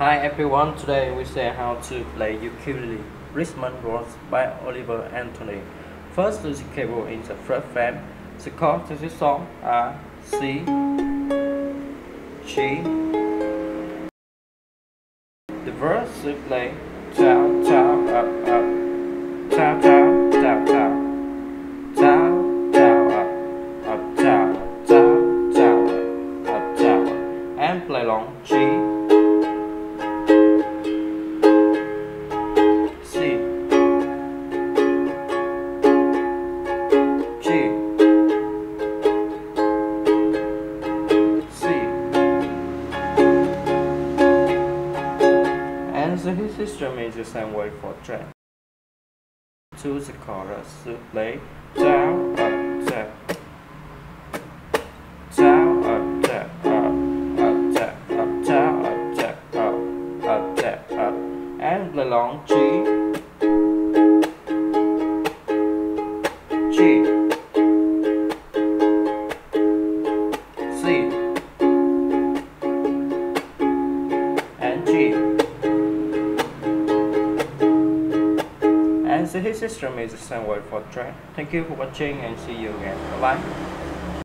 Hi everyone, today we say how to play ukulele, Rich Mans Gold by Oliver Anthony. First, the cable in the first frame. The chords to this song are C, G. The verse we play down, down, up, up, down, down, down, down, down, down, up, up, down, down, down, up, down, and play along G. This system is the same way for track. To the chorus, to play down, up, down, down, up, down, up, down, up, down, up, down, up, up, down, up, and play along G, G, C, and G. And the hit system is the same way for track. Thank you for watching and see you again. Bye bye.